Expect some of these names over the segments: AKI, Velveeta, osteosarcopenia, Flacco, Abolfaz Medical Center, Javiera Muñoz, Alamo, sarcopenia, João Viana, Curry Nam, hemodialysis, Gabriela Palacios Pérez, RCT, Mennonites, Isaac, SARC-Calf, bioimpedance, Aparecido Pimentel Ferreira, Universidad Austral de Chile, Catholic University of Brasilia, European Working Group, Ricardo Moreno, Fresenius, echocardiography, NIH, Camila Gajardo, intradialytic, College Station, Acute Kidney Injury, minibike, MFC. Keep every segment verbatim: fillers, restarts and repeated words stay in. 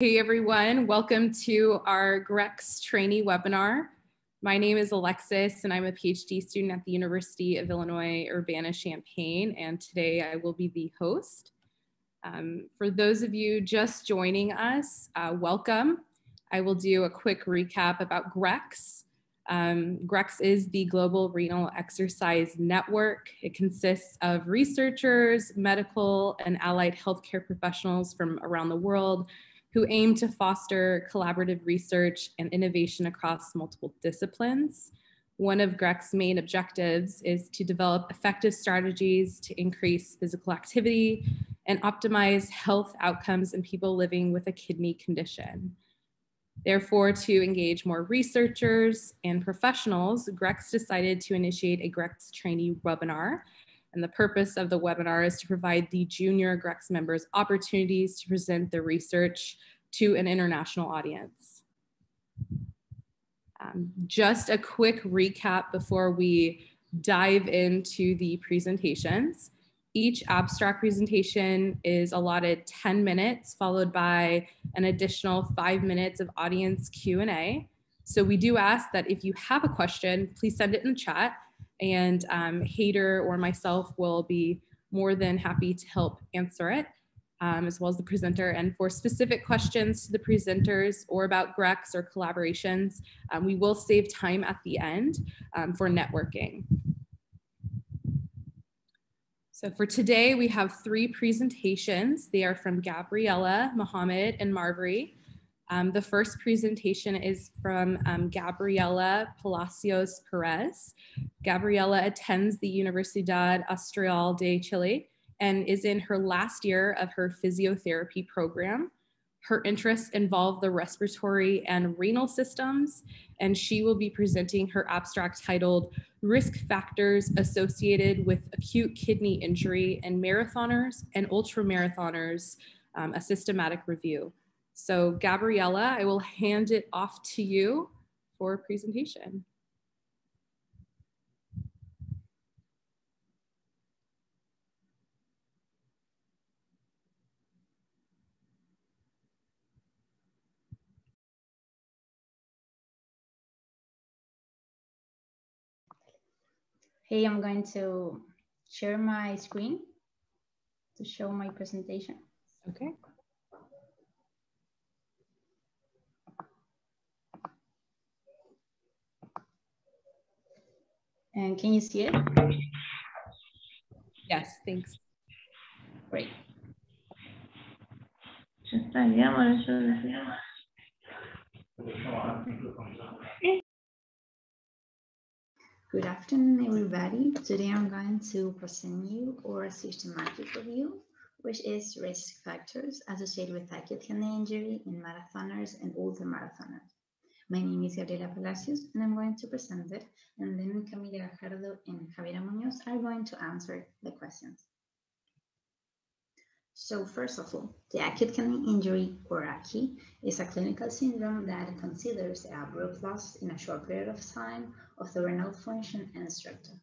Hey everyone, welcome to our GREX trainee webinar. My name is Alexis and I'm a PhD student at the University of Illinois Urbana-Champaign, and today I will be the host. Um, for those of you just joining us, uh, welcome. I will do a quick recap about GREX. Um, GREX is the Global Renal Exercise Network. It consists of researchers, medical and allied healthcare professionals from around the world who aim to foster collaborative research and innovation across multiple disciplines. One of GREX's main objectives is to develop effective strategies to increase physical activity and optimize health outcomes in people living with a kidney condition. Therefore, to engage more researchers and professionals, GREX decided to initiate a GREX trainee webinar. And the purpose of the webinar is to provide the junior GREX members opportunities to present their research to an international audience. Um, just a quick recap before we dive into the presentations. Each abstract presentation is allotted ten minutes, followed by an additional five minutes of audience Q and A. So we do ask that if you have a question, please send it in the chat, and um, Hayder or myself will be more than happy to help answer it, um, as well as the presenter. And for specific questions to the presenters or about GREX or collaborations, um, we will save time at the end um, for networking. So for today, we have three presentations. They are from Gabriela, Mohammad, and Marvery. Um, the first presentation is from um, Gabriela Palacios Pérez. Gabriela attends the Universidad Austral de Chile and is in her last year of her physiotherapy program. Her interests involve the respiratory and renal systems, and she will be presenting her abstract titled Risk Factors Associated with Acute Kidney Injury in Marathoners and Ultramarathoners, um, a Systematic Review. So Gabriela, I will hand it off to you for a presentation. Hey, I'm going to share my screen to show my presentation. Okay. And can you see it? Yes, thanks. Great. Good afternoon, everybody. Today I'm going to present you our systematic review, which is risk factors associated with acute kidney injury in marathoners and ultramarathoners. My name is Gabriela Palacios, and I'm going to present it, and then Camila Gajardo and Javiera Muñoz are going to answer the questions. So first of all, the acute kidney injury, or A K I, is a clinical syndrome that considers a abrupt loss in a short period of time of the renal function and structure.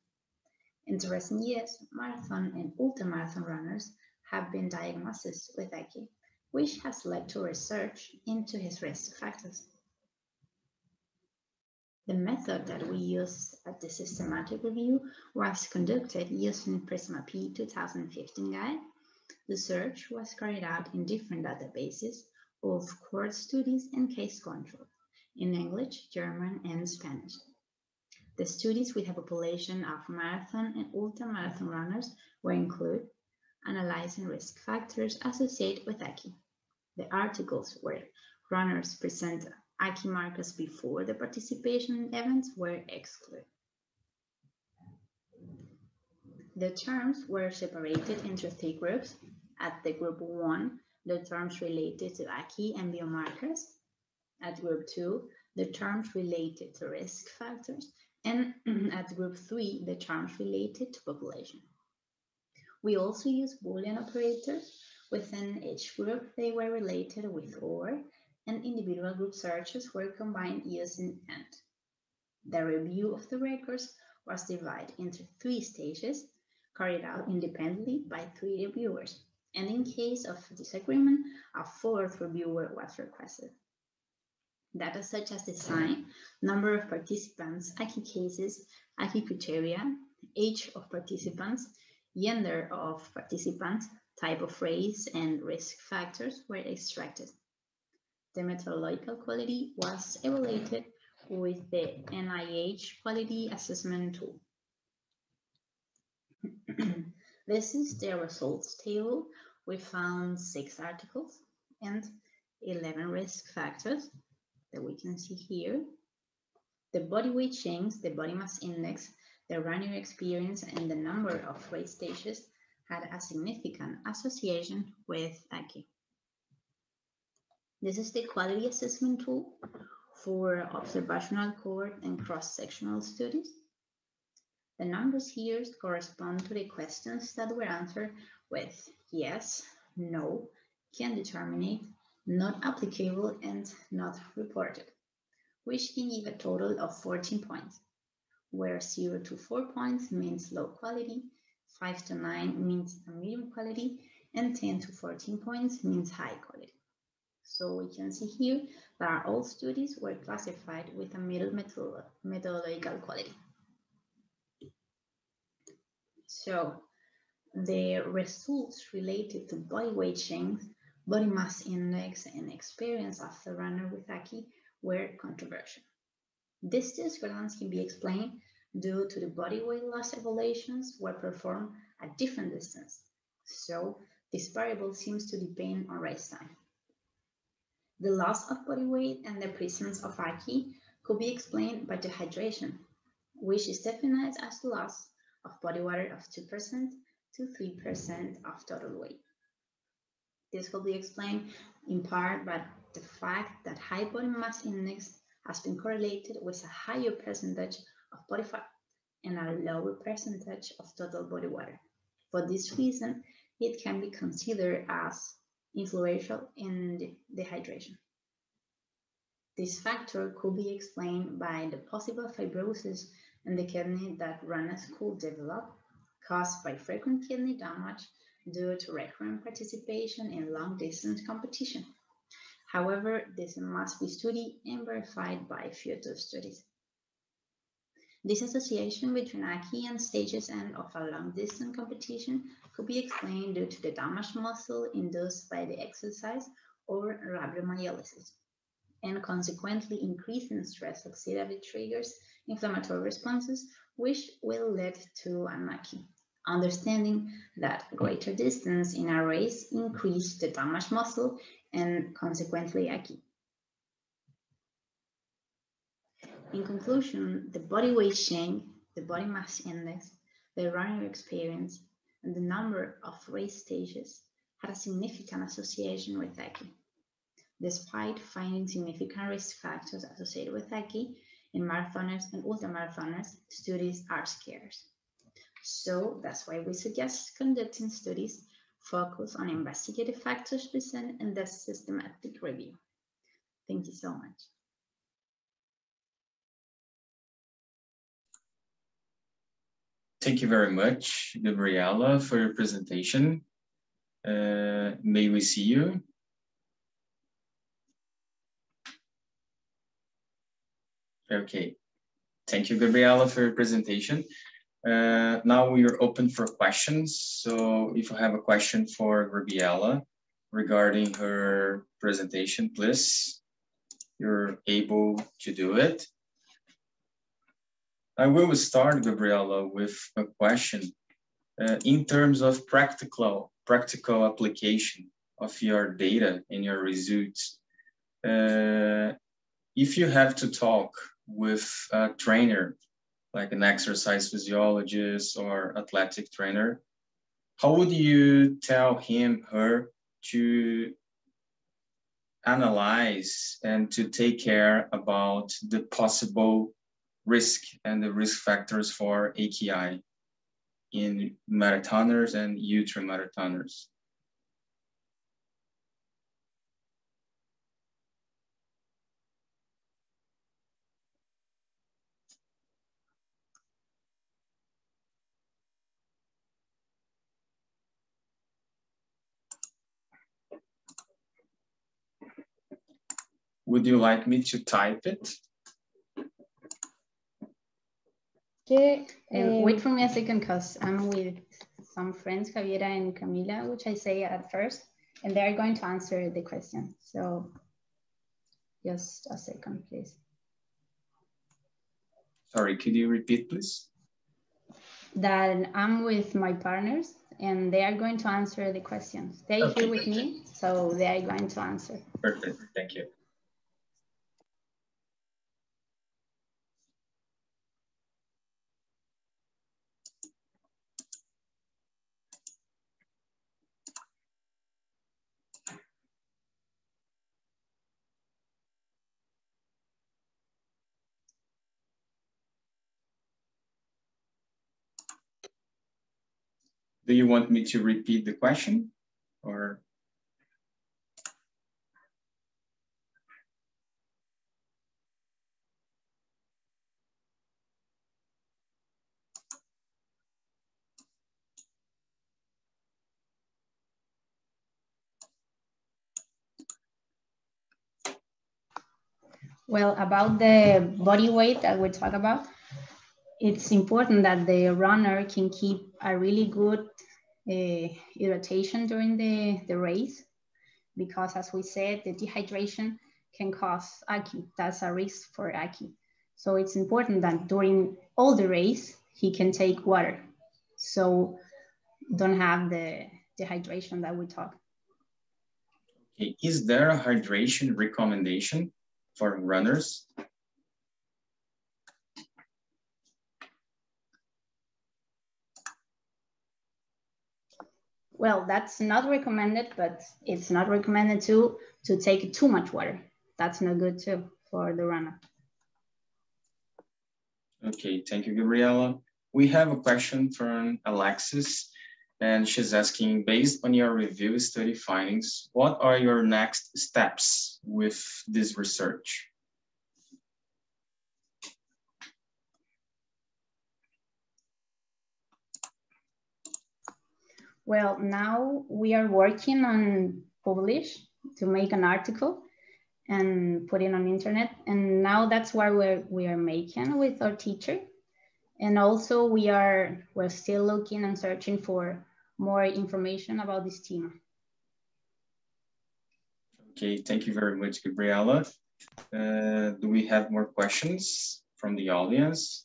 In the recent years, marathon and ultramarathon runners have been diagnosed with A K I, which has led to research into its risk factors. The method that we used at the systematic review was conducted using PRISMA P twenty fifteen guide. The search was carried out in different databases of cohort studies and case control in English, German, and Spanish. The studies with a population of marathon and ultramarathon runners were included, analyzing risk factors associated with A K I. The articles were runners present A K I markers before the participation events were excluded. The terms were separated into three groups. At the group one, the terms related to A K I and biomarkers. At group two, the terms related to risk factors. And at group three, the terms related to population. We also use Boolean operators. Within each group, they were related with or, and individual group searches were combined using AND. The review of the records was divided into three stages, carried out independently by three reviewers, and in case of disagreement, a fourth reviewer was requested. Data such as design, number of participants, A K I cases, A K I criteria, age of participants, gender of participants, type of race, and risk factors were extracted. The methodological quality was evaluated with the N I H quality assessment tool. This is the results table. We found six articles and eleven risk factors that we can see here. The body weight change, the body mass index, the running experience, and the number of race stages had a significant association with A K I. This is the quality assessment tool for observational cohort and cross-sectional studies. The numbers here correspond to the questions that were answered with yes, no, can determinate, not applicable, and not reported, which can give a total of fourteen points, where zero to four points means low quality, five to nine means a medium quality, and ten to fourteen points means high quality. So we can see here that all studies were classified with a middle methodological quality. So the results related to body weight change, body mass index, and experience of the runner with A K I were controversial. This discrepancy can be explained due to the body weight loss evaluations were performed at different distances. So this variable seems to depend on race time. The loss of body weight and the presence of A K I could be explained by dehydration, which is defined as the loss of body water of two percent to three percent of total weight. This will be explained in part by the fact that high body mass index has been correlated with a higher percentage of body fat and a lower percentage of total body water. For this reason, it can be considered as influential in dehydration. This factor could be explained by the possible fibrosis in the kidney that runners could develop, caused by frequent kidney damage due to recurrent participation in long-distance competition. However, this must be studied and verified by future studies. This association between A K I and stages end of a long-distance competition could be explained due to the damaged muscle induced by the exercise or rhabdomyolysis, and consequently increasing stress oxidative triggers inflammatory responses, which will lead to an A K I. Understanding that greater distance in a race increased the damaged muscle and consequently A K I. In conclusion, the body weight change, the body mass index, the running experience, and the number of race stages had a significant association with A K I. Despite finding significant risk factors associated with A K I in marathoners and ultramarathoners, studies are scarce. So that's why we suggest conducting studies focused on investigative factors present in the systematic review. Thank you so much. Thank you very much, Gabriela, for your presentation. Uh, may we see you? Okay. Thank you, Gabriela, for your presentation. Uh, now we are open for questions. So if you have a question for Gabriela regarding her presentation, please, you're able to do it. I will start, Gabriela, with a question. Uh, in terms of practical, practical application of your data and your results, uh, if you have to talk with a trainer, like an exercise physiologist or athletic trainer, how would you tell him, her to analyze and to take care about the possible risk and the risk factors for A K I in marathoners and ultramarathoners? Would you like me to type it? Yeah, um, wait for me a second, because I'm with some friends, Javiera and Camila, which I say at first, and they're going to answer the question. So just a second, please. Sorry, could you repeat, please? That I'm with my partners, and they are going to answer the questions. They're okay. Here with me, so they are going to answer. Perfect, thank you. Do you want me to repeat the question or? Well, about the body weight that we talk about, it's important that the runner can keep a really good Uh, irritation during the, the race, because as we said, the dehydration can cause A K I. That's a risk for A K I. So it's important that during all the race, he can take water. So don't have the dehydration that we talk. Okay. Is there a hydration recommendation for runners? Well, that's not recommended, but it's not recommended to, to take too much water. That's not good too for the runner. Okay, thank you, Gabriela. We have a question from Alexis, and she's asking, based on your review study findings, what are your next steps with this research? Well, now we are working on publish to make an article and put it on internet. And now that's what we're, we are making with our teacher. And also we are, we're still looking and searching for more information about this team. Okay, thank you very much, Gabriela. Uh, do we have more questions from the audience?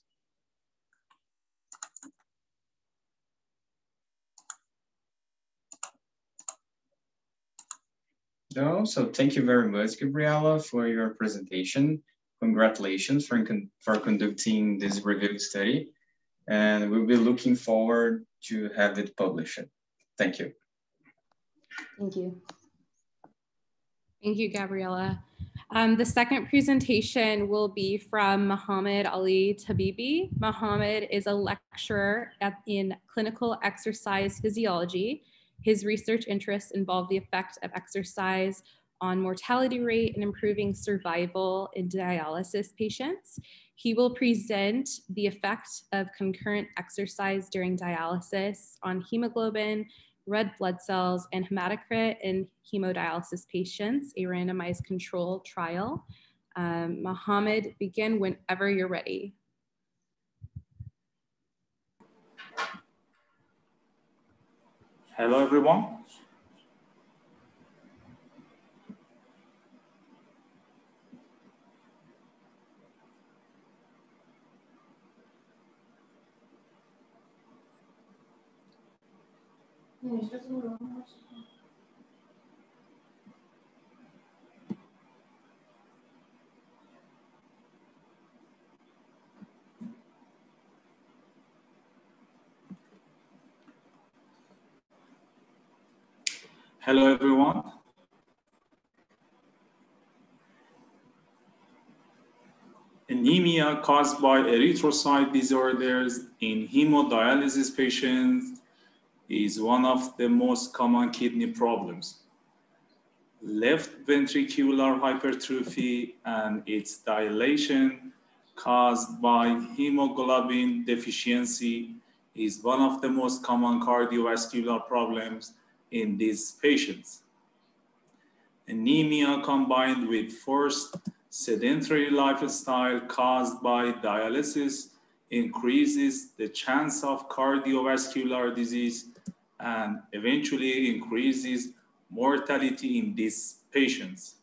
No, so thank you very much, Gabriela, for your presentation. Congratulations for, con for conducting this review study. And we'll be looking forward to have it published. Thank you. Thank you. Thank you, Gabriela. Um, the second presentation will be from Mohammad Ali Tabibi. Mohammad is a lecturer at, in clinical exercise physiology. His research interests involve the effect of exercise on mortality rate and improving survival in dialysis patients. He will present the effect of concurrent exercise during dialysis on hemoglobin, red blood cells, and hematocrit in hemodialysis patients, a randomized control trial. Um, Mohammad, begin whenever you're ready. Hello, everyone. Hello, everyone. Anemia caused by erythrocyte disorders in hemodialysis patients is one of the most common kidney problems. Left ventricular hypertrophy and its dilation caused by hemoglobin deficiency is one of the most common cardiovascular problems in these patients. anemia combined with forced sedentary lifestyle caused by dialysis increases the chance of cardiovascular disease and eventually increases mortality in these patients.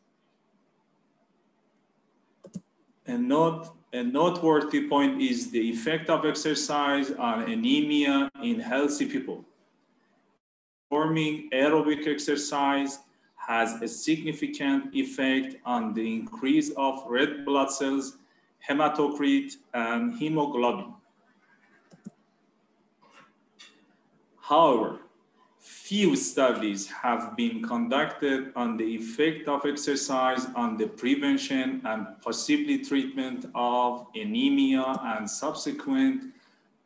A, note, a noteworthy point is the effect of exercise on anemia in healthy people. Performing aerobic exercise has a significant effect on the increase of red blood cells, hematocrit, and hemoglobin. However, few studies have been conducted on the effect of exercise on the prevention and possibly treatment of anemia and subsequent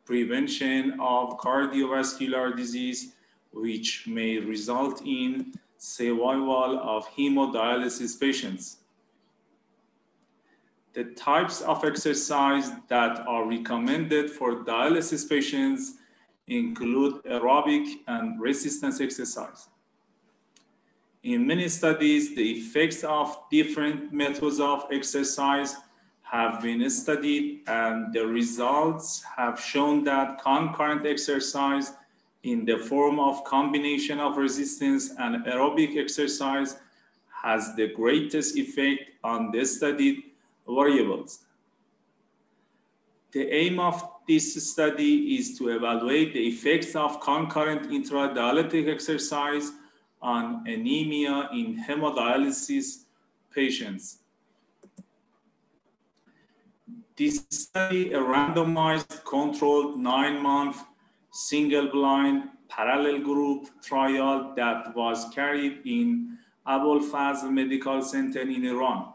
prevention of cardiovascular disease, which may result in survival of hemodialysis patients. The types of exercise that are recommended for dialysis patients include aerobic and resistance exercise. In many studies, the effects of different methods of exercise have been studied, and the results have shown that concurrent exercise in the form of combination of resistance and aerobic exercise has the greatest effect on the studied variables. The aim of this study is to evaluate the effects of concurrent intradialytic exercise on anemia in hemodialysis patients. This study, a randomized, controlled nine-month single-blind parallel group trial that was carried in Abolfaz Medical Center in Iran.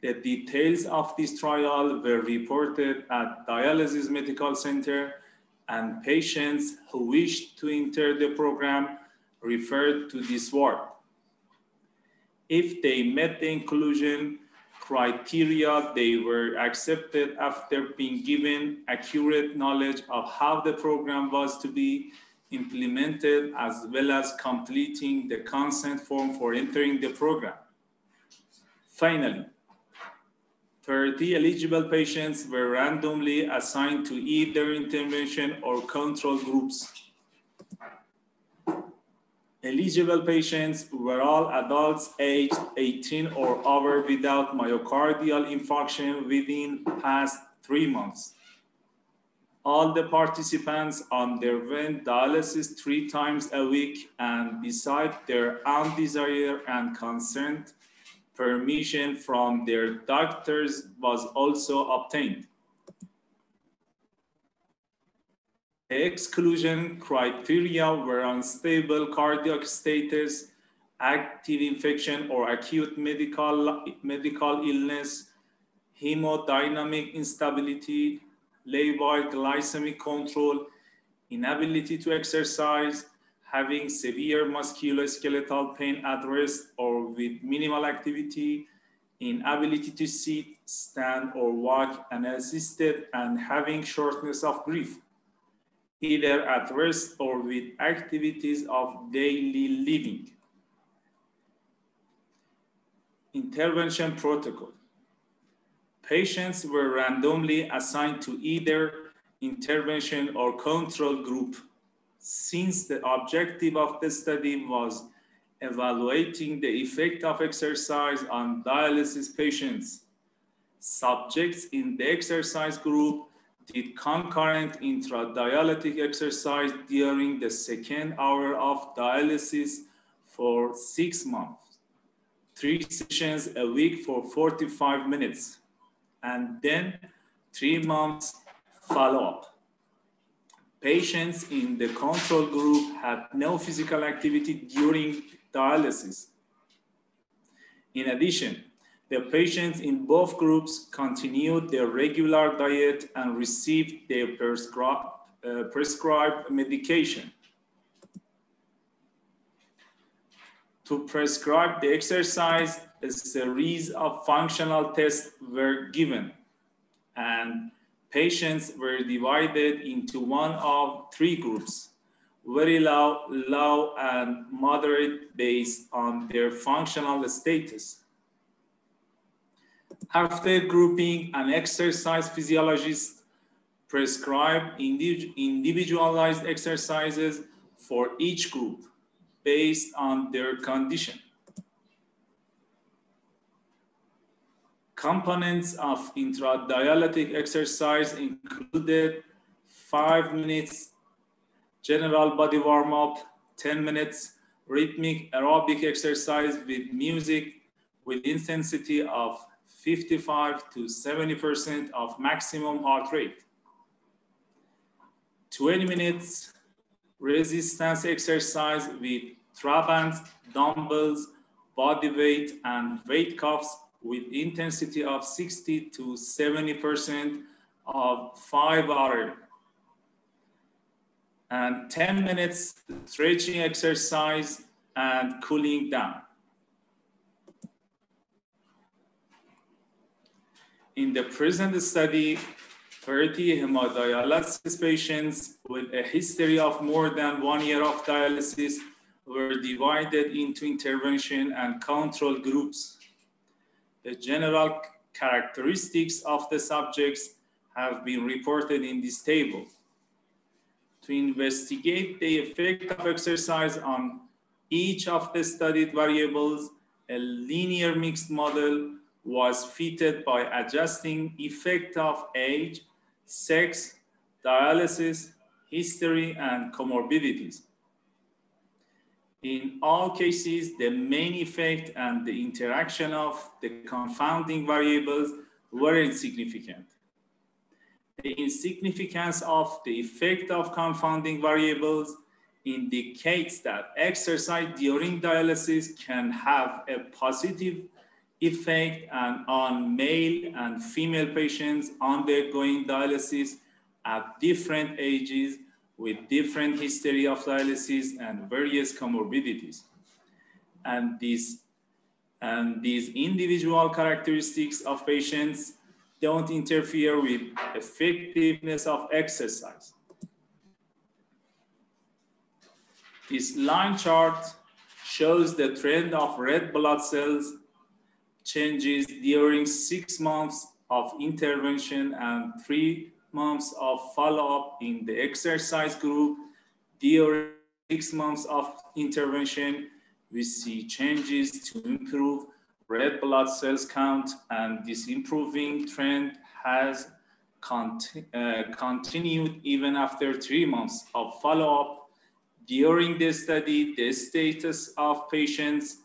The details of this trial were reported at Dialysis Medical Center, and patients who wished to enter the program referred to this ward. If they met the inclusion criteria, they were accepted after being given accurate knowledge of how the program was to be implemented, as well as completing the consent form for entering the program. Finally, thirty eligible patients were randomly assigned to either intervention or control groups. Eligible patients were all adults aged eighteen or over without myocardial infarction within past three months. All the participants underwent dialysis three times a week, and beside their own desire and consent, permission from their doctors was also obtained. The exclusion criteria were unstable cardiac status, active infection or acute medical, medical illness, hemodynamic instability, labile glycemic control, inability to exercise, having severe musculoskeletal pain at rest or with minimal activity, inability to sit, stand, or walk unassisted, and having shortness of breath, either at rest or with activities of daily living. Intervention protocol. Patients were randomly assigned to either intervention or control group. Since the objective of the study was evaluating the effect of exercise on dialysis patients, subjects in the exercise group did concurrent intradialytic exercise during the second hour of dialysis for six months, three sessions a week for forty-five minutes, and then three months follow-up. Patients in the control group had no physical activity during dialysis. In addition, the patients in both groups continued their regular diet and received their prescri- uh, prescribed medication. To prescribe the exercise, a series of functional tests were given, and patients were divided into one of three groups. very low, low and moderate based on their functional status. After grouping, an exercise physiologist prescribed individualized exercises for each group based on their condition. Components of intradialytic exercise included five minutes general body warm-up, ten minutes rhythmic aerobic exercise with music with intensity of fifty-five to seventy percent of maximum heart rate, twenty minutes resistance exercise with trabants, dumbbells, body weight, and weight cuffs with intensity of sixty to seventy percent of five R M. And ten minutes stretching exercise and cooling down. In the present study, thirty hemodialysis patients with a history of more than one year of dialysis were divided into intervention and control groups. The general characteristics of the subjects have been reported in this table. To investigate the effect of exercise on each of the studied variables, a linear mixed model was fitted by adjusting effect of age, sex, dialysis, history, and comorbidities. In all cases, the main effect and the interaction of the confounding variables were insignificant. The insignificance of the effect of confounding variables indicates that exercise during dialysis can have a positive effect and on male and female patients undergoing dialysis at different ages with different history of dialysis and various comorbidities. And these, and these individual characteristics of patients don't interfere with effectiveness of exercise. This line chart shows the trend of red blood cells changes during six months of intervention and three months of follow-up in the exercise group. During six months of intervention, we see changes to improve red blood cells count, and this improving trend has conti uh, continued even after three months of follow-up. During the study, the status of patients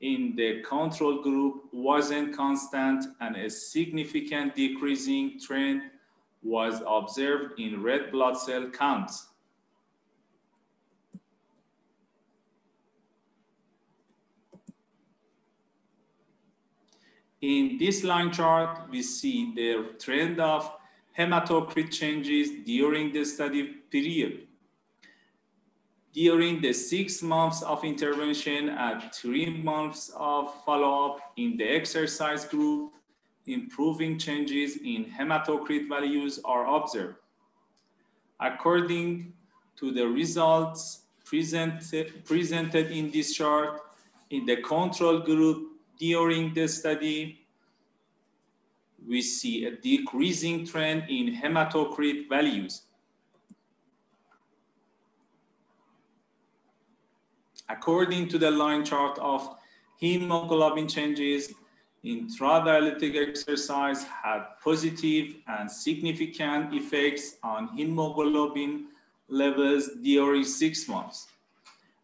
in the control group wasn't constant, and a significant decreasing trend was observed in red blood cell counts. In this line chart, we see the trend of hematocrit changes during the study period. During the six months of intervention and three months of follow-up in the exercise group, improving changes in hematocrit values are observed. According to the results presented, presented in this chart, in the control group, during the study, we see a decreasing trend in hematocrit values. According to the line chart of hemoglobin changes, intradialytic exercise had positive and significant effects on hemoglobin levels during six months.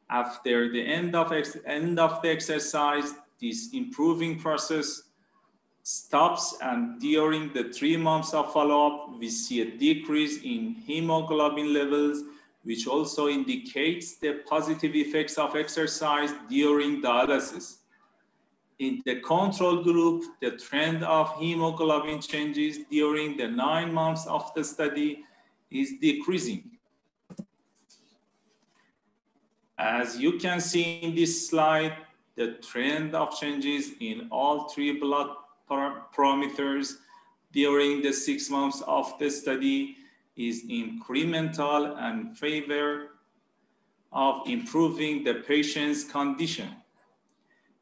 After the end of, ex end of the exercise, this improving process stops, and during the three months of follow-up, we see a decrease in hemoglobin levels, which also indicates the positive effects of exercise during dialysis. In the control group, the trend of hemoglobin changes during the nine months of the study is decreasing. As you can see in this slide, the trend of changes in all three blood parameters during the six months of the study is incremental and favor of improving the patient's condition.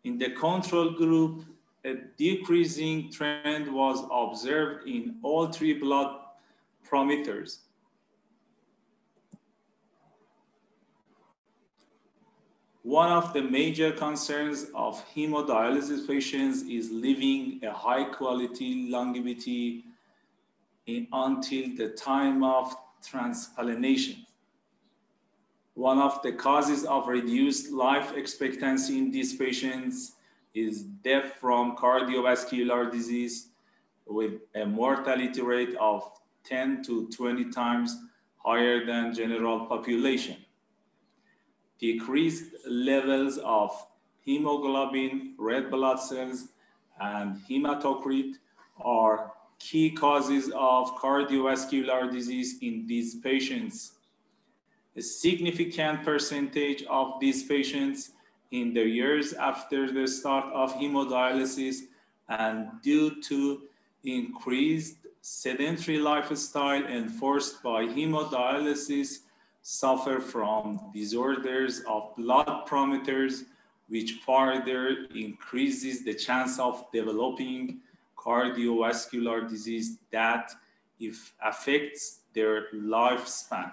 In the control group, a decreasing trend was observed in all three blood parameters. One of the major concerns of hemodialysis patients is living a high quality longevity in, until the time of transplantation. One of the causes of reduced life expectancy in these patients is death from cardiovascular disease, with a mortality rate of ten to twenty times higher than general population. Decreased levels of hemoglobin, red blood cells, and hematocrit are key causes of cardiovascular disease in these patients. A significant percentage of these patients in the years after the start of hemodialysis, and due to increased sedentary lifestyle enforced by hemodialysis, suffer from disorders of blood parameters, which further increases the chance of developing cardiovascular disease that if affects their lifespan.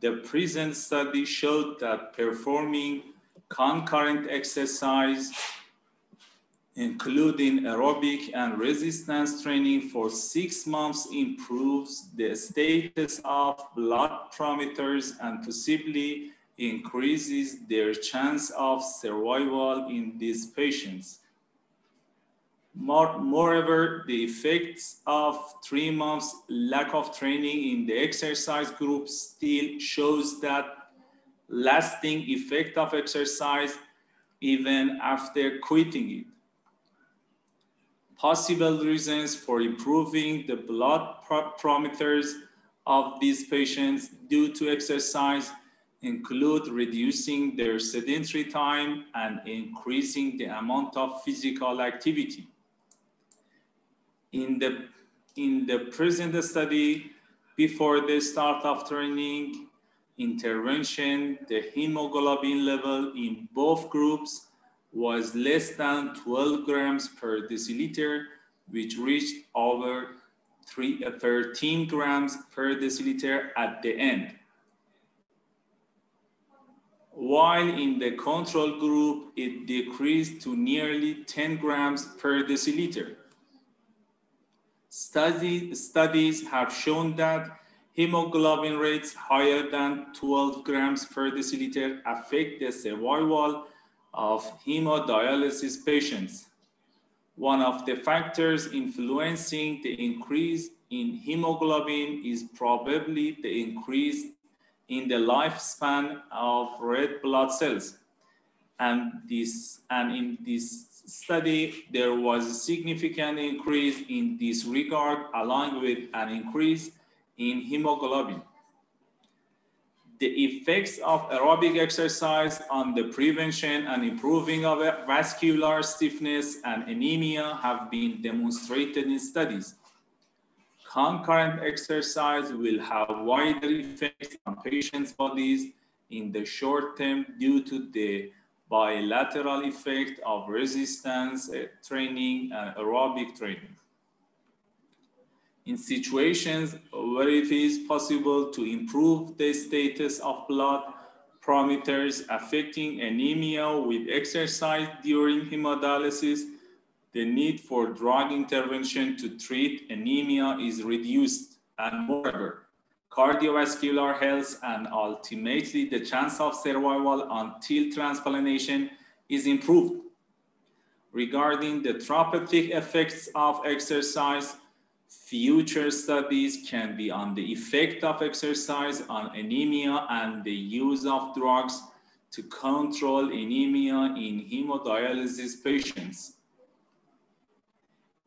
The present study showed that performing concurrent exercise, including aerobic and resistance training for six months, improves the status of blood parameters and possibly increases their chance of survival in these patients. More, moreover, the effects of three months lack of training in the exercise group still shows that lasting effect of exercise even after quitting it. Possible reasons for improving the blood parameters of these patients due to exercise include reducing their sedentary time and increasing the amount of physical activity. In the, in the present study, before the start of training intervention, the hemoglobin level in both groups was less than twelve grams per deciliter, which reached over thirteen grams per deciliter at the end. While in the control group, it decreased to nearly ten grams per deciliter. Study, studies have shown that hemoglobin rates higher than twelve grams per deciliter affect the survival of hemodialysis patients. One of the factors influencing the increase in hemoglobin is probably the increase in the lifespan of red blood cells. And, this, and in this study, there was a significant increase in this regard, along with an increase in hemoglobin. The effects of aerobic exercise on the prevention and improving of vascular stiffness and anemia have been demonstrated in studies. Concurrent exercise will have wider effects on patients' bodies in the short term due to the bilateral effect of resistance training and aerobic training. In situations where it is possible to improve the status of blood parameters affecting anemia with exercise during hemodialysis, the need for drug intervention to treat anemia is reduced, and moreover, cardiovascular health and ultimately the chance of survival until transplantation is improved. Regarding the therapeutic effects of exercise, future studies can be on the effect of exercise on anemia and the use of drugs to control anemia in hemodialysis patients.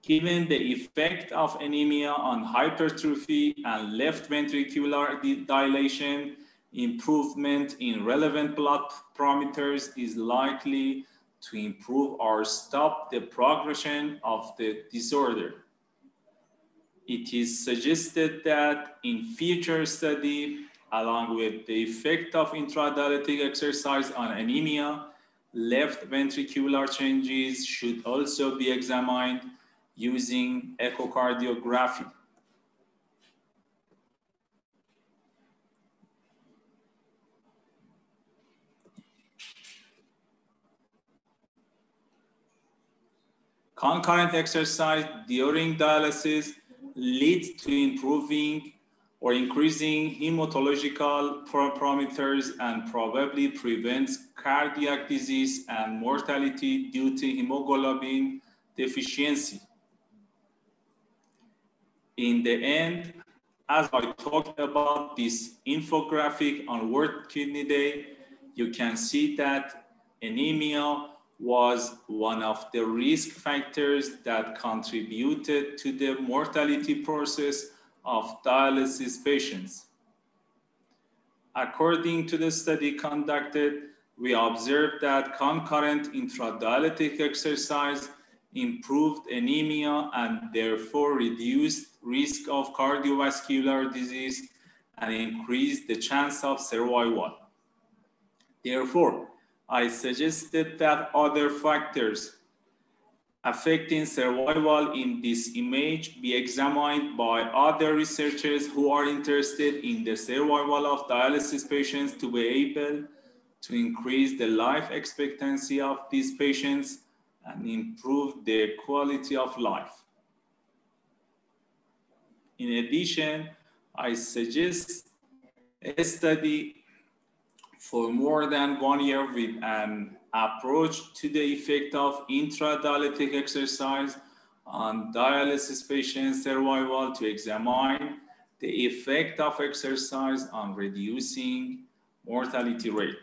Given the effect of anemia on hypertrophy and left ventricular dilation, improvement in relevant blood parameters is likely to improve or stop the progression of the disorder. It is suggested that in future study, along with the effect of intradialytic exercise on anemia. Left ventricular changes should also be examined using echocardiography. Concurrent exercise during dialysis leads to improving or increasing hematological parameters and probably prevents cardiac disease and mortality due to hemoglobin deficiency. In the end, as I talked about this infographic on World Kidney Day, you can see that anemia was one of the risk factors that contributed to the mortality process of dialysis patients. According to the study conducted, we observed that concurrent intradialytic exercise improved anemia and therefore reduced risk of cardiovascular disease and increased the chance of survival. Therefore, I suggested that other factors affecting survival in this image be examined by other researchers who are interested in the survival of dialysis patients to be able to increase the life expectancy of these patients and improve their quality of life. In addition, I suggest a study for more than one year with an approach to the effect of intradialytic exercise on dialysis patient survival to examine the effect of exercise on reducing mortality rate.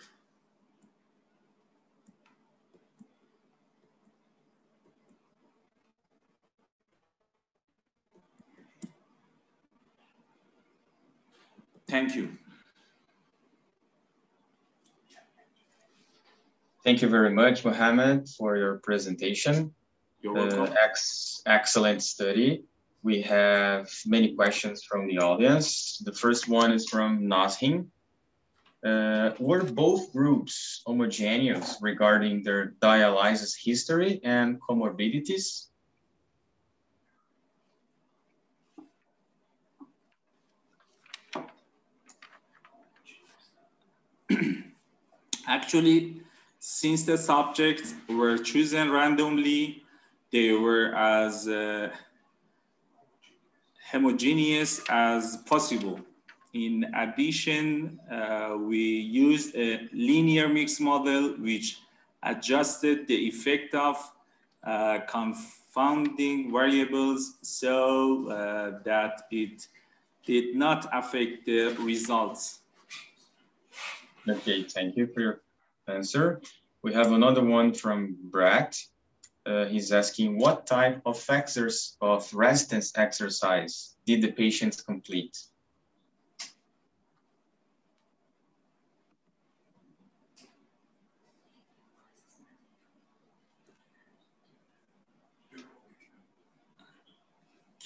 Thank you. Thank you very much, Mohammad, for your presentation. You're welcome. Ex excellent study. We have many questions from the audience. The first one is from Nasrin. Uh, were both groups homogeneous regarding their dialysis history and comorbidities? Actually, since the subjects were chosen randomly, they were as uh, homogeneous as possible. In addition, uh, we used a linear mixed model which adjusted the effect of uh, confounding variables so uh, that it did not affect the results. Okay, thank you for your answer. We have another one from Brett. Uh, he's asking, what type of exercise of resistance exercise did the patients complete?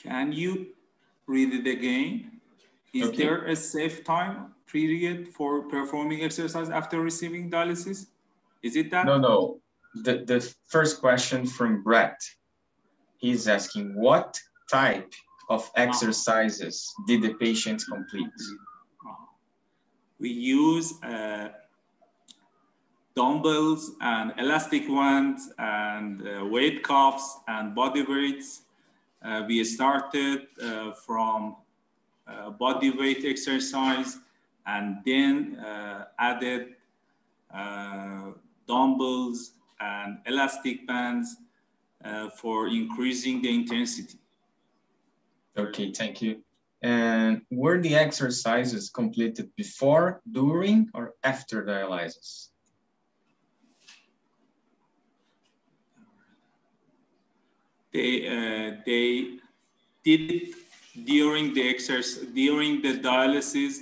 Can you read it again? Is okay. there a safe time period for performing exercise after receiving dialysis? Is it that? No, no. The, the first question from Brett, he's asking, what type of exercises ah. did the patients complete? We use uh, dumbbells and elastic ones and uh, weight cuffs and body weights. Uh, we started uh, from Uh, body weight exercise and then uh, added uh, dumbbells and elastic bands uh, for increasing the intensity. Okay, thank you. And were the exercises completed before, during, or after dialysis? They, uh, they did it during the exercise, during the dialysis,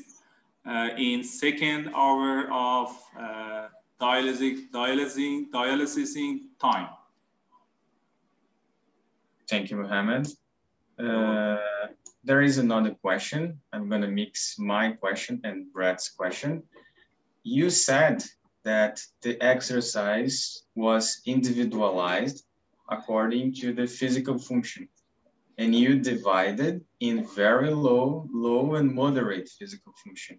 uh, in second hour of uh, dialysis, dialysis, dialysis time. Thank you, Mohammad. Uh, there is another question. I'm going to mix my question and Brett's question. You said that the exercise was individualized according to the physical function, and you divided in very low, low and moderate physical function.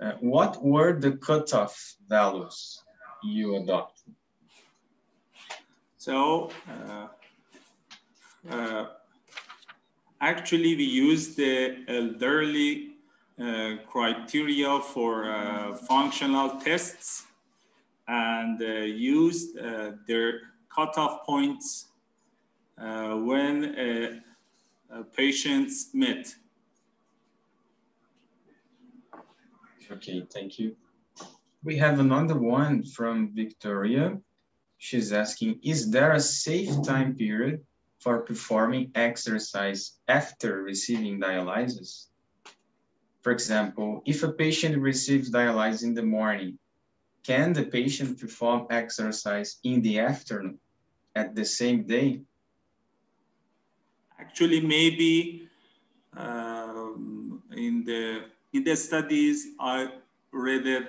Uh, what were the cutoff values you adopted? So uh, uh, actually we used the elderly uh, criteria for uh, functional tests and uh, used uh, their cutoff points uh, when uh, uh, patients met. Okay, thank you. We have another one from Victoria. She's asking, is there a safe time period for performing exercise after receiving dialysis? For example, if a patient receives dialysis in the morning, can the patient perform exercise in the afternoon at the same day? Actually, maybe um, in the in the studies I read that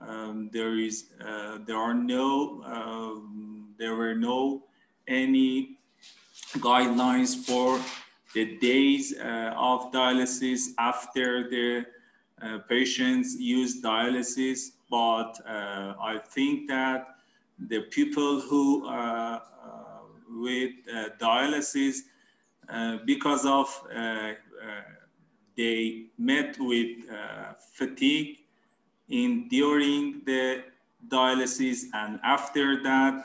um, there is uh, there are no um, there were no any guidelines for the days uh, of dialysis after the uh, patients use dialysis. But uh, I think that the people who uh, uh, with uh, dialysis, uh, because of uh, uh, they met with uh, fatigue in during the dialysis and after that,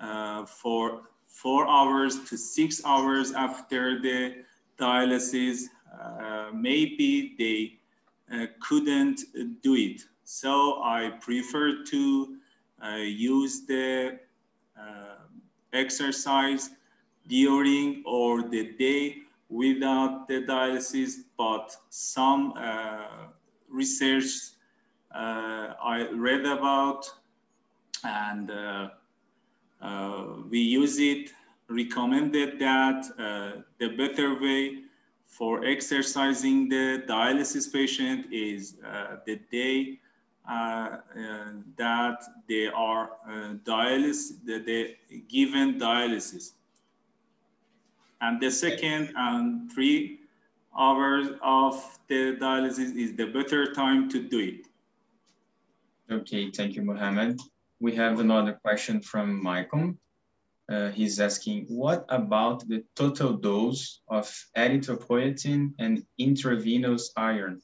uh, for four hours to six hours after the dialysis, uh, maybe they uh, couldn't do it. So I prefer to uh, use the uh, exercise during or the day without the dialysis, but some uh, research uh, I read about and uh, uh, we use it, recommended that uh, the better way for exercising the dialysis patient is uh, the day Uh, uh, that they are uh, dialysis, that they given dialysis. And the second and three hours of the dialysis is the better time to do it. Okay, thank you, Mohammad. We have another question from Michael. Uh, he's asking, what about the total dose of erythropoietin and intravenous iron?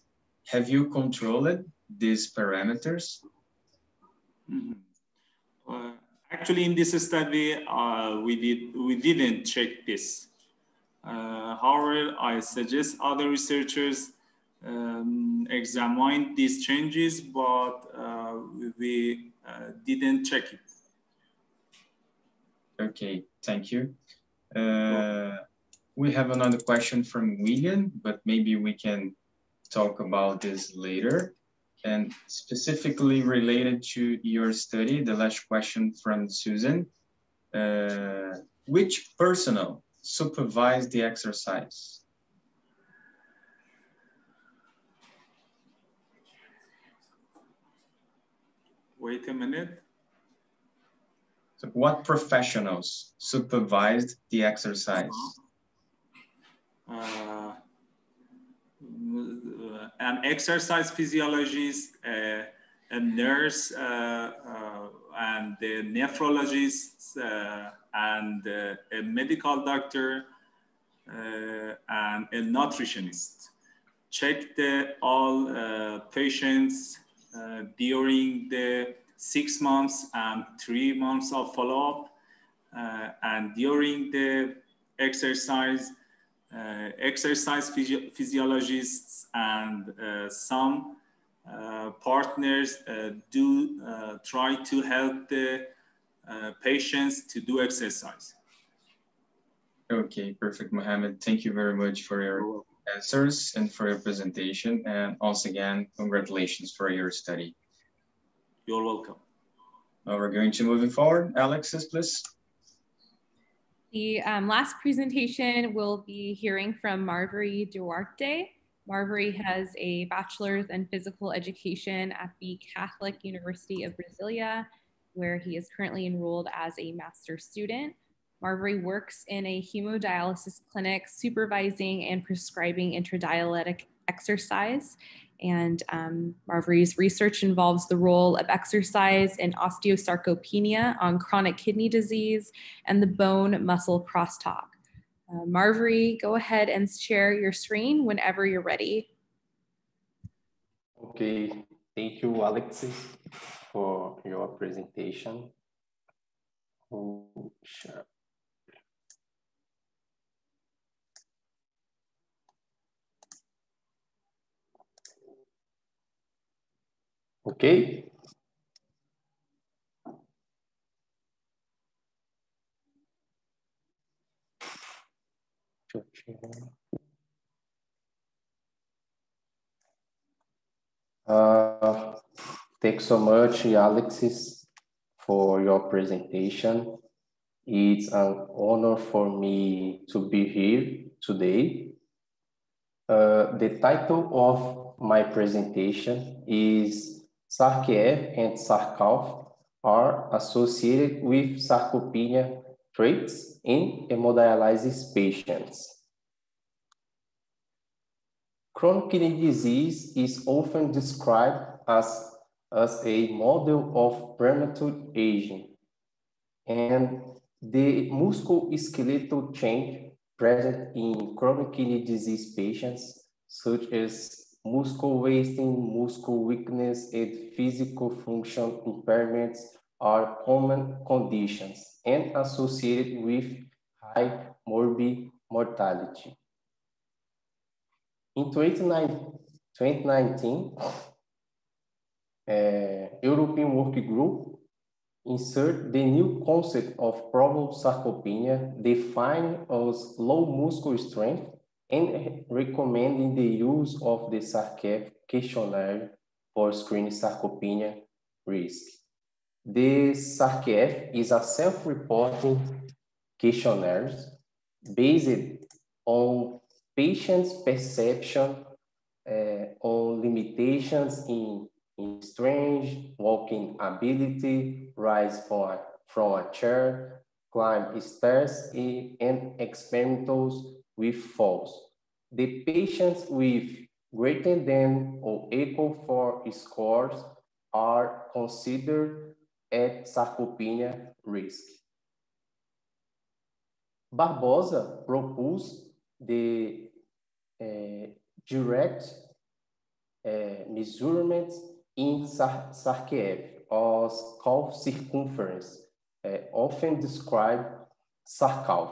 Have you controlled these parameters? Mm-hmm. uh, actually, in this study, uh, we did we didn't check this. Uh, however, I suggest other researchers um, examine these changes, but uh, we uh, didn't check it. Okay, thank you. Uh, we have another question from William, but maybe we can talk about this later. And specifically related to your study, the last question from Susan, uh, which personnel supervised the exercise? Wait a minute. So what professionals supervised the exercise? Uh, an exercise physiologist, uh, a nurse, uh, uh, and the nephrologists, uh, and uh, a medical doctor, uh, and a nutritionist. Checked uh, all uh, patients uh, during the six months and three months of follow-up, uh, and during the exercise, Uh, exercise physio physiologists and uh, some uh, partners uh, do uh, try to help the uh, patients to do exercise. Okay, perfect, Mohammad. Thank you very much for your answers and for your presentation. And once again, congratulations for your study. You're welcome. Now we're going to moving forward. Alexis, please. The um, last presentation we'll be hearing from Marvery Duarte. Marvery has a bachelor's in physical education at the Catholic University of Brasilia, where he is currently enrolled as a master's student. Marvery works in a hemodialysis clinic, supervising and prescribing intradialytic exercise. And um, Marvery's research involves the role of exercise in osteosarcopenia on chronic kidney disease and the bone muscle crosstalk. Uh, Marvery, go ahead and share your screen whenever you're ready. Okay, thank you, Alex, for your presentation. Oh, sure. Okay. Uh, thanks so much, Alexis, for your presentation. It's an honor for me to be here today. Uh, the title of my presentation is SARC-F and SARC-Calf are associated with sarcopenia traits in hemodialysis patients. Chronic kidney disease is often described as, as a model of premature aging, and the musculoskeletal change present in chronic kidney disease patients, such as muscle wasting, muscle weakness, and physical function impairments are common conditions and associated with high morbid mortality. In twenty nineteen, uh, European Working Group inserted the new concept of probable sarcopenia, defined as low muscle strength, and recommending the use of the SARC-F questionnaire for screening sarcopenia risk. The SARC-F is a self-reporting questionnaire based on patients' perception uh, on limitations in, in strength, walking ability, rise from, from a chair, climb stairs, and experimentals with falls. The patients with greater than or equal four scores are considered at sarcopenia risk. Barbosa proposed the uh, direct uh, measurement in SARC-F, or calf circumference, uh, often described SARC-Calf.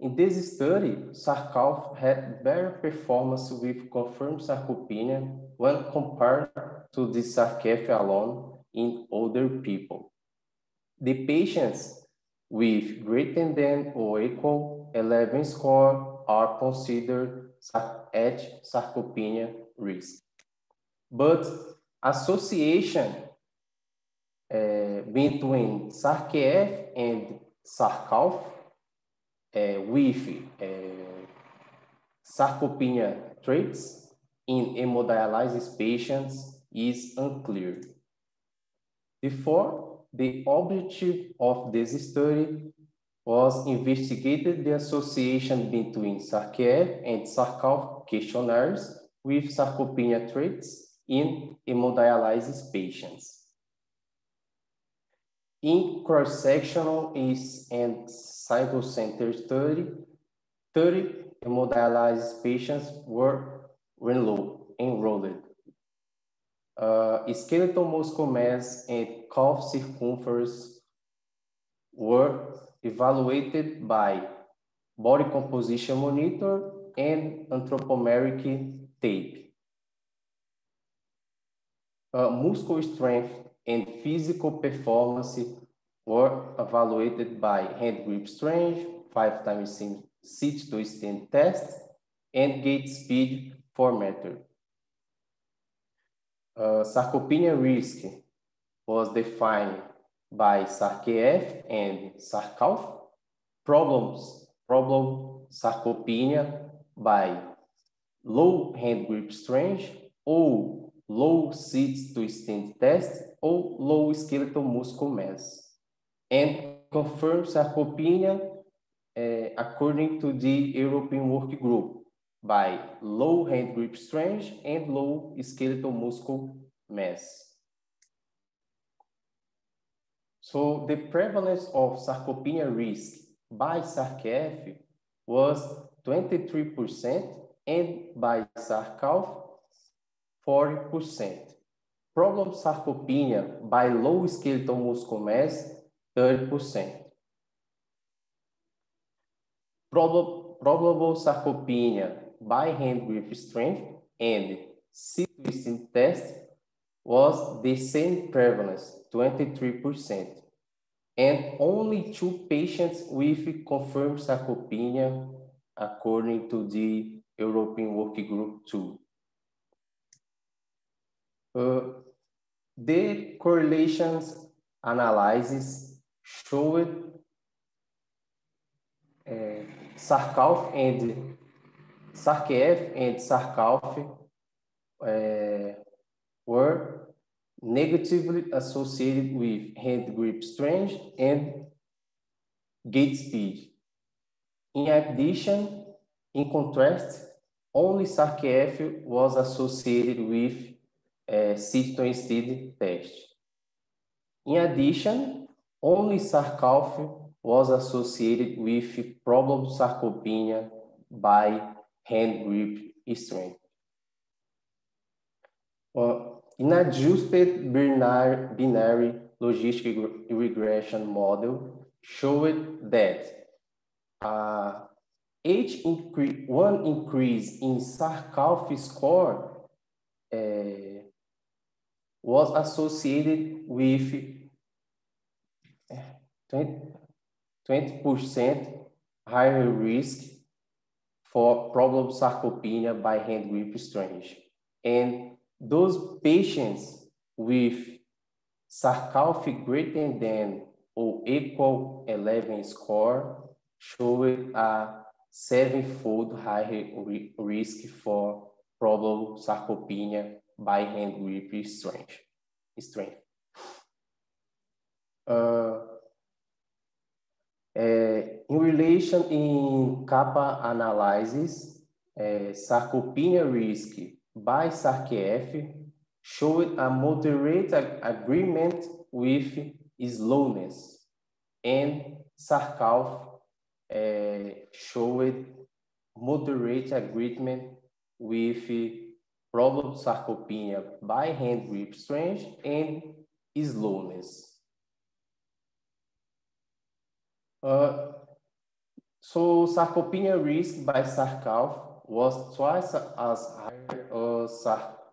In this study, SARC-Calf had better performance with confirmed sarcopenia when compared to the SARC-F alone in older people. The patients with greater than or equal eleven score are considered at sarcopenia risk. But association uh, between SARC-F and SARC-Calf Uh, with uh, sarcopenia traits in hemodialysis patients is unclear. Therefore, the objective of this study was investigated the association between SARC-F and SARC-Calf questionnaires with sarcopenia traits in hemodialysis patients. In cross-sectional is and cycle-center study, thirty hemodialysis patients were enrolled. Uh, skeletal muscle mass and calf circumference were evaluated by body composition monitor and anthropomeric tape. Uh, muscle strength and physical performance were evaluated by hand grip strength, five times sit to stand test, and gait speed for meter. Uh, sarcopenia risk was defined by SARC-F and SARC-Calf problems, problem sarcopenia by low hand grip strength or low sit to stand test or low skeletal muscle mass, and confirm sarcopenia uh, according to the European Working Group by low hand grip strength and low skeletal muscle mass. So the prevalence of sarcopenia risk by SARC-F was twenty-three percent and by SARC-Calf forty percent. Problem sarcopenia by low skeletal muscle mass thirty percent. Probable, probable sarcopenia by hand grip strength and sit-to-stand test was the same prevalence, twenty-three percent, and only two patients with confirmed sarcopenia according to the European Working Group two. Uh, the correlations analysis showed uh, SARC-Calf and SARC-F and SARC-Calf uh, were negatively associated with hand grip strength and gait speed. In addition, in contrast, only SARC-F was associated with uh, sit-to-stand test. In addition, only SARC-Calf was associated with problem sarcopenia by hand grip strength. Uh, in adjusted binary, binary logistic regression model showed that uh, each incre one increase in SARC-Calf score uh, was associated with twenty percent higher risk for problem sarcopenia by hand grip strength. And those patients with SARC-Calf greater than or equal eleven score showed a sevenfold higher risk for probable sarcopenia by hand grip strength. strength. Uh, uh, in relation in kappa analysis, uh, sarcopenia risk by SARC-F showed a moderate ag agreement with slowness, and SARC-Calf uh, showed moderate agreement with problem sarcopenia by hand grip strength and slowness. Uh, so sarcopenia risk by SARC-Calf was twice as high as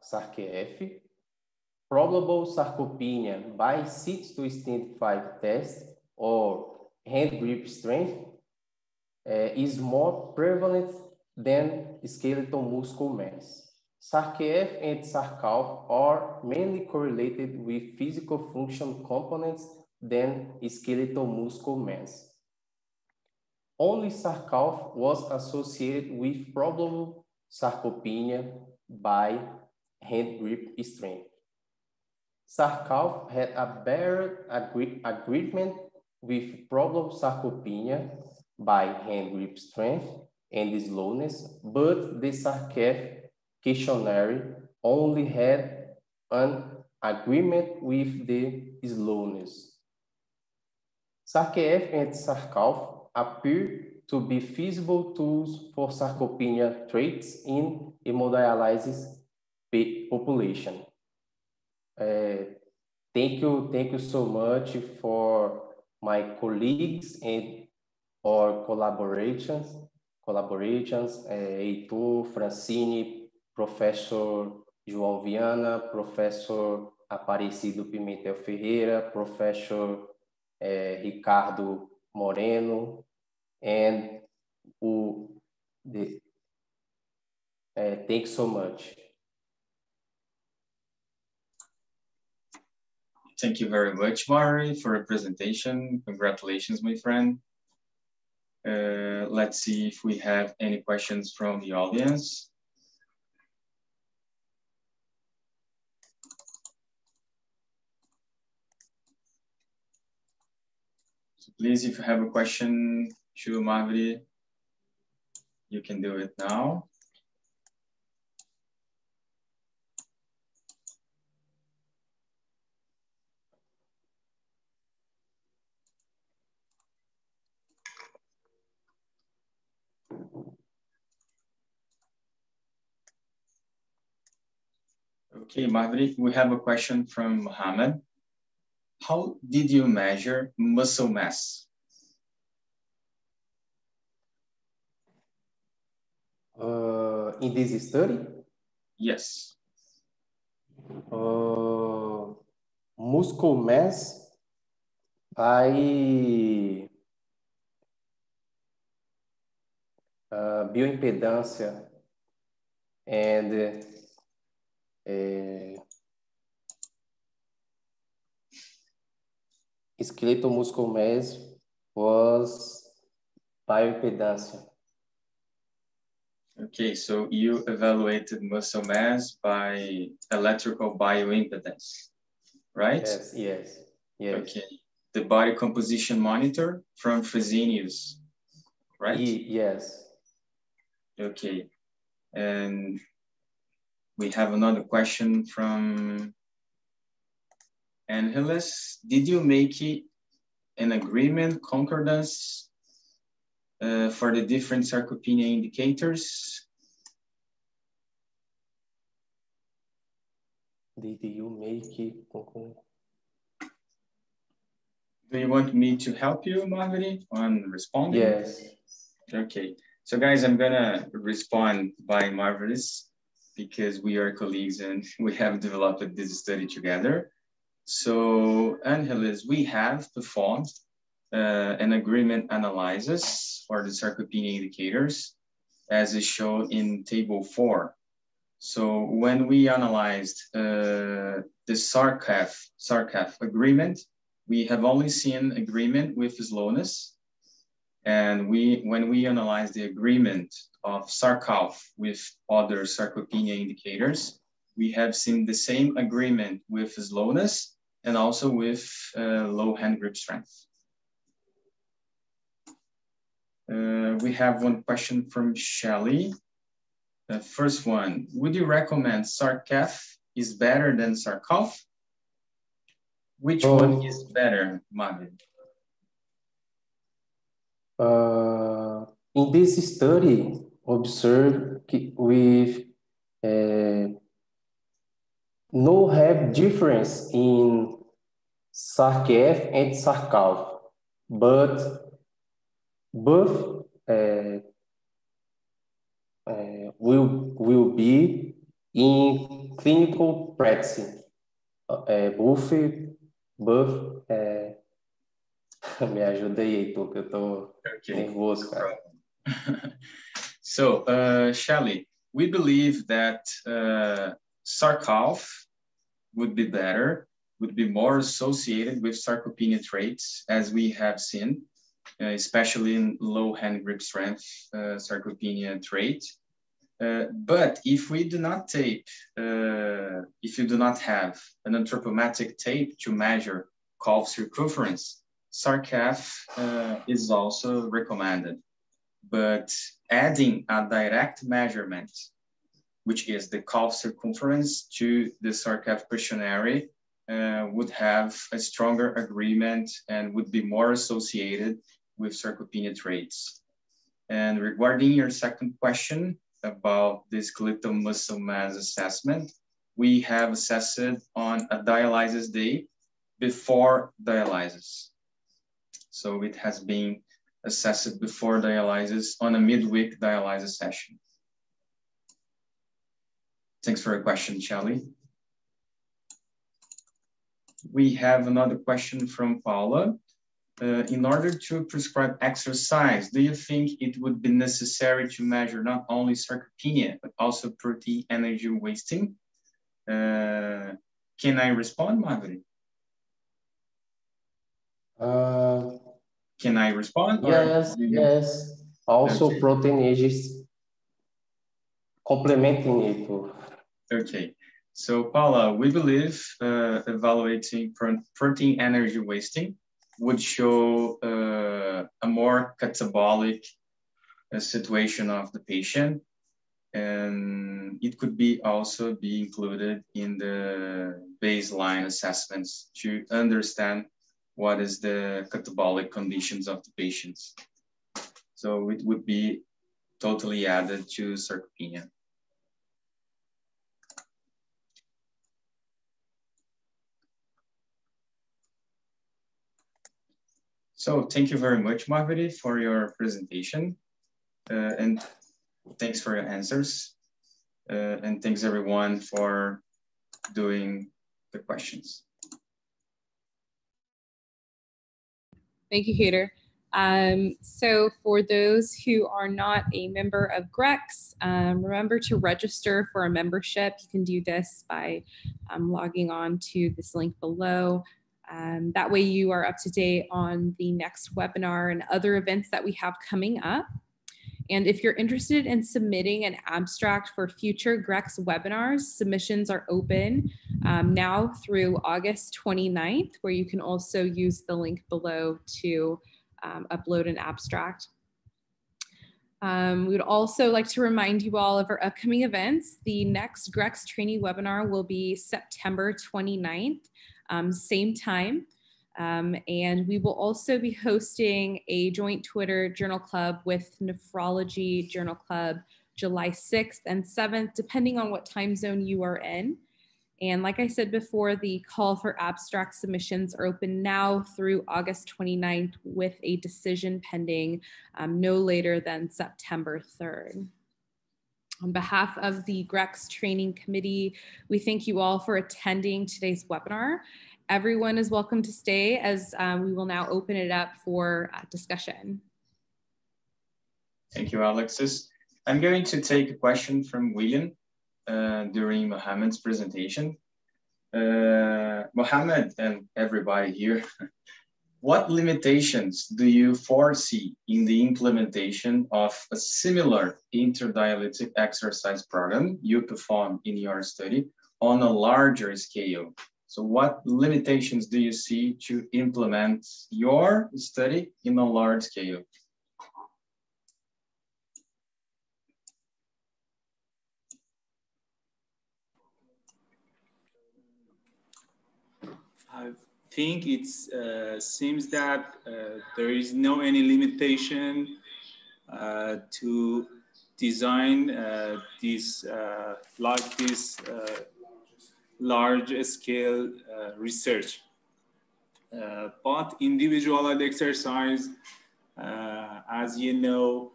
SARC-F. Probable sarcopenia by sit-to-stand five test or hand grip strength uh, is more prevalent than skeletal muscle mass. SARC-F and SARC-Calf are mainly correlated with physical function components than skeletal muscle mass. Only SARC-Calf was associated with probable sarcopenia by hand grip strength. SARC-Calf had a better agree agreement with problem sarcopenia by hand grip strength and slowness, but the SARC-F questionnaire only had an agreement with the slowness. SARC-F and SARC-Calf appear to be feasible tools for sarcopenia traits in hemodialysis population. Uh, thank you, thank you so much for my colleagues and our collaborations, collaborations, uh, Heitor, Francine, Professor João Viana, Professor Aparecido Pimentel Ferreira, Professor uh, Ricardo Moreno, and who the uh, thanks so much. Thank you very much, Marvery, for your presentation. Congratulations, my friend. let's see if we have any questions from the audience. So please, if you have a question to Marvery, you can do it now. Okay, Marvery, we have a question from Mohammad. How did you measure muscle mass? Uh, in this study? Yes. Uh, muscle mass, by uh, bioimpedance and uh, É... Skeletal muscle mass was bioimpedance. Okay, so you evaluated muscle mass by electrical bioimpedance, right? Yes, yes, yes. Okay, the body composition monitor from Fresenius, right? E yes. Okay, and we have another question from Angeles. Did you make it an agreement, concordance uh, for the different sarcopenia indicators? Did you make it? Do you want me to help you, Marvery, on responding? Yes. Okay. So guys, I'm gonna respond by Marvery's, because we are colleagues and we have developed this study together. So, Angeles, we have performed uh, an agreement analysis for the sarcopenia indicators, as is shown in table four. So, when we analyzed uh, the SARC-Calf, SARC-Calf agreement, we have only seen agreement with slowness. And we, when we analyze the agreement of SARC-Calf with other sarcopenia indicators, we have seen the same agreement with slowness and also with uh, low hand grip strength. Uh, we have one question from Shelley. The first one, would you recommend SARC-Calf is better than SARC-Calf? Which oh. one is better, Marvin? Uh, in this study, observed with uh, no have difference in SARC-F and SARC-Calf, but both uh, uh, will will be in clinical practice. Uh, both, both. Uh, Me ajudei, Heitor, que eu tô nervoso, cara. So, uh, Shelley, we believe that uh, SARC-Calf would be better, would be more associated with sarcopenia traits, as we have seen, uh, especially in low hand grip strength uh, sarcopenia trait. Uh, but if we do not tape, uh, if you do not have an anthropometric tape to measure calf circumference, SARC-Calf uh, is also recommended, but adding a direct measurement, which is the calf circumference, to the SARC-Calf questionnaire uh, would have a stronger agreement and would be more associated with sarcopenia traits. And regarding your second question about the skeletal muscle mass assessment, we have assessed it on a dialysis day before dialysis. So it has been assessed before dialysis on a midweek dialysis session. Thanks for your question, Shelley. We have another question from Paula. Uh, in order to prescribe exercise, do you think it would be necessary to measure not only sarcopenia, but also protein energy wasting? Uh, can I respond, Marvery? Uh, Can I respond? Yes, yes. also okay. proteinases complementing it. Okay. So Paula, we believe uh, evaluating protein energy wasting would show uh, a more catabolic uh, situation of the patient, and it could be also be included in the baseline assessments to understand what is the catabolic conditions of the patients. So it would be totally added to sarcopenia. So thank you very much, Marvery, for your presentation, uh, and thanks for your answers, uh, and thanks everyone for doing the questions. Thank you, Haider. Um, so for those who are not a member of GREX, um, remember to register for a membership. You can do this by um, logging on to this link below. Um, that way you are up to date on the next webinar and other events that we have coming up. And if you're interested in submitting an abstract for future GREX webinars, submissions are open um, now through August twenty-ninth, where you can also use the link below to um, upload an abstract. Um, we would also like to remind you all of our upcoming events. The next GREX training webinar will be September twenty-ninth. Um, same time. Um, and we will also be hosting a joint Twitter journal club with Nephrology Journal Club July sixth and seventh, depending on what time zone you are in. And like I said before, the call for abstract submissions are open now through August twenty-ninth with a decision pending um, no later than September third. On behalf of the GREX Training Committee, we thank you all for attending today's webinar. Everyone is welcome to stay as um, we will now open it up for uh, discussion. Thank you, Alexis. I'm going to take a question from William uh, during Mohammed's presentation. Uh, Mohammed and everybody here, what limitations do you foresee in the implementation of a similar interdialytic exercise program you performed in your study on a larger scale? So what limitations do you see to implement your study in a large scale? I've think it uh, seems that uh, there is no any limitation uh, to design uh, this uh, like this uh, large scale uh, research. Uh, but individualized exercise, uh, as you know,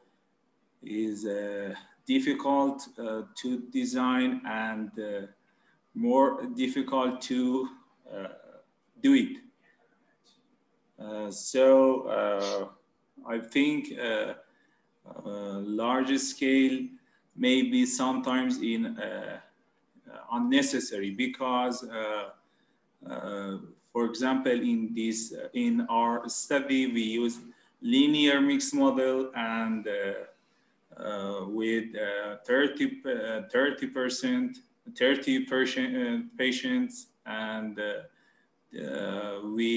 is uh, difficult uh, to design and uh, more difficult to uh, do it. Uh, so uh, I think uh, uh, larger scale may be sometimes in uh, unnecessary because, uh, uh, for example, in this in our study we use linear mixed model and uh, uh, with uh, thirty percent, thirty percent, thirty patients and. Uh, Uh, we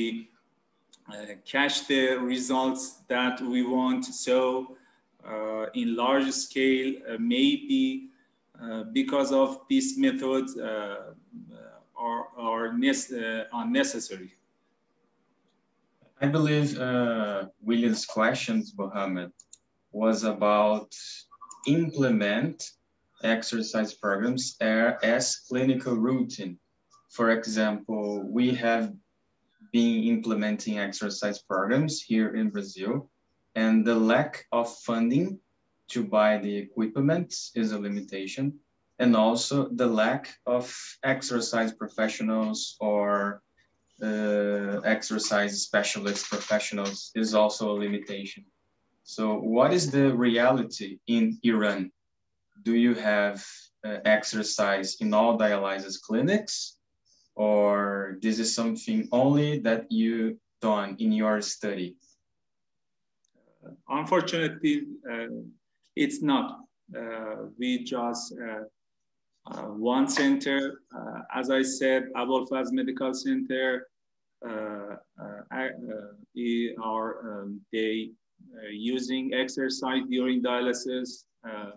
uh, catch the results that we want. So uh, in large scale, uh, maybe uh, because of these methods uh, are, are uh, unnecessary. I believe uh, William's questions, Mohammed, was about implement exercise programs as clinical routine. For example, we have been implementing exercise programs here in Brazil, and the lack of funding to buy the equipment is a limitation, and also the lack of exercise professionals or uh, exercise specialist professionals is also a limitation. So what is the reality in Iran? Do you have uh, exercise in all dialysis clinics? Or this is something only that you done in your study? unfortunately, uh, it's not. Uh, we just uh, uh, one center, uh, as I said, Abolfaz Medical Center. Uh, uh, uh, we are um, they uh, using exercise during dialysis, uh,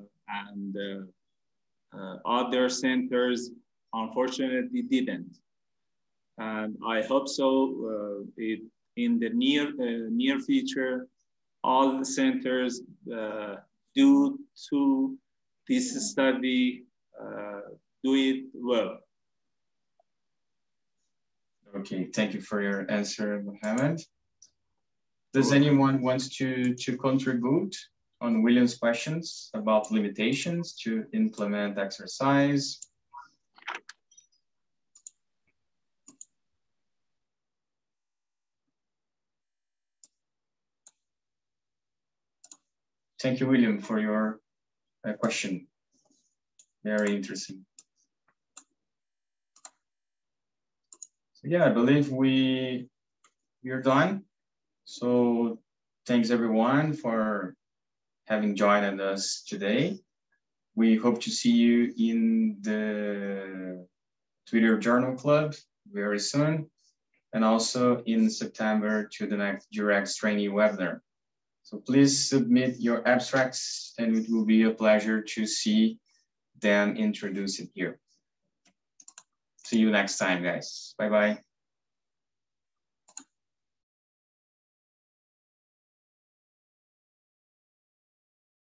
and uh, uh, other centers unfortunately didn't. And I hope so. Uh, it in the near uh, near future, all the centers uh, due to this study uh, do it well. Okay, thank you for your answer, Mohammad. Does sure. anyone wants to, to contribute on William's questions about limitations to implement exercise? Thank you, William, for your uh, question. Very interesting. So, yeah, I believe we we're done. So thanks everyone for having joined us today. We hope to see you in the Twitter Journal Club very soon, and also in September to the next GREX trainee webinar. So please submit your abstracts, and it will be a pleasure to see them introduced here. See you next time, guys. Bye-bye.